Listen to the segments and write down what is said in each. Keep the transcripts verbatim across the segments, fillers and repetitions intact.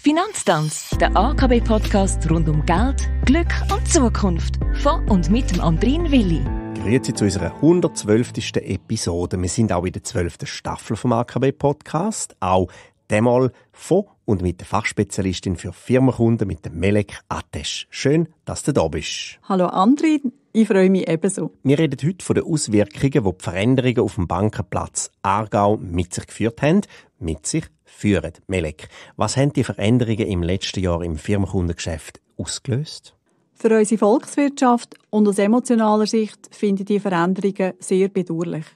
Finanztanz, der A K B Podcast rund um Geld, Glück und Zukunft. Von und mit dem Andrin Willi. Grüezi zu unserer hundertzwölften Episode. Wir sind auch in der zwölften Staffel vom A K B Podcast. Auch diesmal von und mit der Fachspezialistin für Firmenkunden, mit der Melek Ates. Schön, dass du da bist. Hallo Andrin, ich freue mich ebenso. Wir reden heute von den Auswirkungen, die die Veränderungen auf dem Bankenplatz Aargau mit sich geführt haben, mit sich führen. Melek, was haben die Veränderungen im letzten Jahr im Firmenkundengeschäft ausgelöst? Für unsere Volkswirtschaft und aus emotionaler Sicht finde ich die Veränderungen sehr bedauerlich.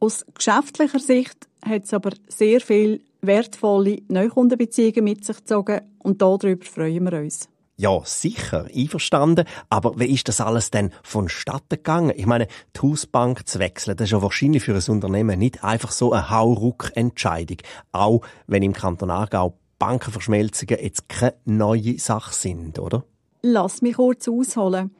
Aus geschäftlicher Sicht hat es aber sehr viele wertvolle Neukundenbeziehungen mit sich gezogen und darüber freuen wir uns. Ja, sicher, einverstanden. Aber wie ist das alles denn vonstatten gegangen? Ich meine, die Hausbank zu wechseln, das ist ja wahrscheinlich für ein Unternehmen nicht einfach so eine Hauruck-Entscheidung. Auch wenn im Kanton Aargau Bankenverschmelzungen jetzt keine neue Sache sind, oder? Lass mich kurz ausholen.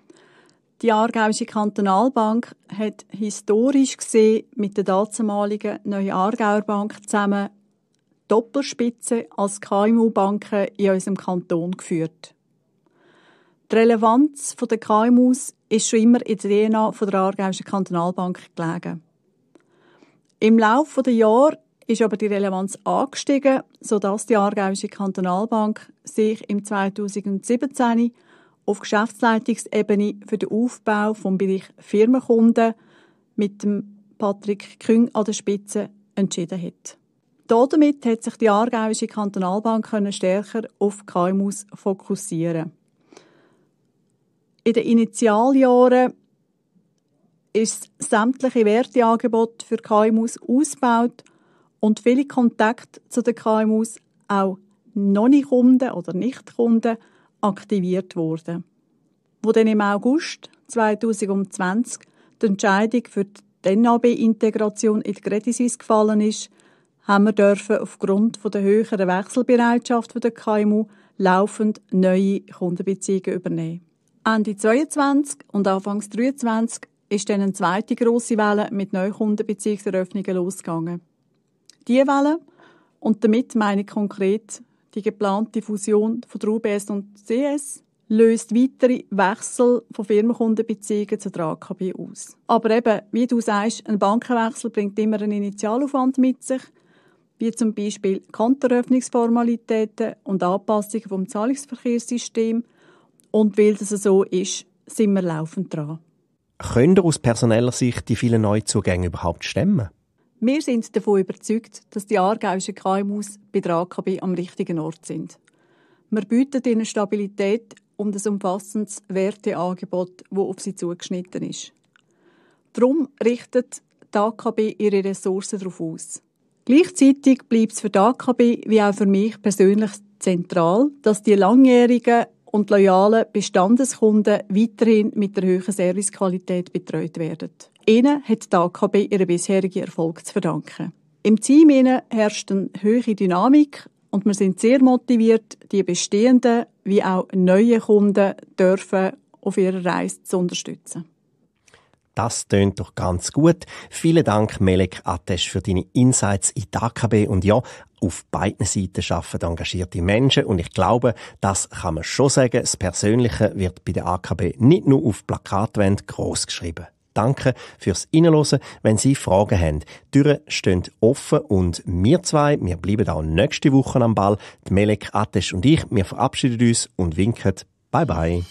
Die Aargauische Kantonalbank hat historisch gesehen mit der damaligen Neue-Aargauer-Bank zusammen Doppelspitze als K M U-Banken in unserem Kanton geführt. Die Relevanz der K M Us ist schon immer in der D N A der Aargauischen Kantonalbank gelegen. Im Laufe der Jahre ist aber die Relevanz angestiegen, sodass die Aargauische Kantonalbank sich im zweitausendsiebzehn auf Geschäftsleitungsebene für den Aufbau des Bereichs Firmenkunden mit dem Patrick Küng an der Spitze entschieden hat. Damit hat sich die Aargauische Kantonalbank stärker auf K M Us fokussieren. In den Initialjahren ist das sämtliche Werteangebot für K M Us ausgebaut und viele Kontakte zu den K M Us, auch Non-Kunden oder Nichtkunden, aktiviert worden. Wo dann im August zweitausendzwanzig die Entscheidung für die N A B-Integration in die Credit Suisse gefallen ist, haben wir dürfen aufgrund der höheren Wechselbereitschaft der K M U laufend neue Kundenbeziehungen übernehmen. Ende zweiundzwanzig und Anfang dreiundzwanzig ist dann eine zweite grosse Welle mit Neukundenbeziehungseröffnungen losgegangen. Diese Welle, und damit meine ich konkret die geplante Fusion von der U B S und C S, löst weitere Wechsel von Firmenkundenbeziehungen zu der A K B aus. Aber eben, wie du sagst, ein Bankenwechsel bringt immer einen Initialaufwand mit sich, wie zum Beispiel Kontoeröffnungsformalitäten und Anpassungen vom Zahlungsverkehrssystems. Und weil das so ist, sind wir laufend dran. Können wir aus personeller Sicht die vielen Neuzugänge überhaupt stemmen? Wir sind davon überzeugt, dass die aargauischen K M Us bei der A K B am richtigen Ort sind. Wir bieten ihnen Stabilität und ein umfassendes Werteangebot, das auf sie zugeschnitten ist. Darum richtet die A K B ihre Ressourcen darauf aus. Gleichzeitig bleibt es für die A K B wie auch für mich persönlich zentral, dass die langjährigen und loyale Bestandskunden weiterhin mit der hohen Servicequalität betreut werden. Ihnen hat die A K B ihren bisherigen Erfolg zu verdanken. Im Team herrscht eine hohe Dynamik und wir sind sehr motiviert, die bestehenden wie auch neuen Kunden dürfen auf ihrer Reise zu unterstützen. Das tönt doch ganz gut. Vielen Dank, Melek Ates, für deine Insights in die A K B. Und ja, auf beiden Seiten arbeiten engagierte Menschen. Und ich glaube, das kann man schon sagen, das Persönliche wird bei der A K B nicht nur auf Plakatwänden gross geschrieben. Danke fürs Reinhören. Wenn Sie Fragen haben, die Türen stehen offen und wir zwei, wir bleiben auch nächste Woche am Ball. Die Melek Ates und ich, wir verabschieden uns und winken. Bye bye.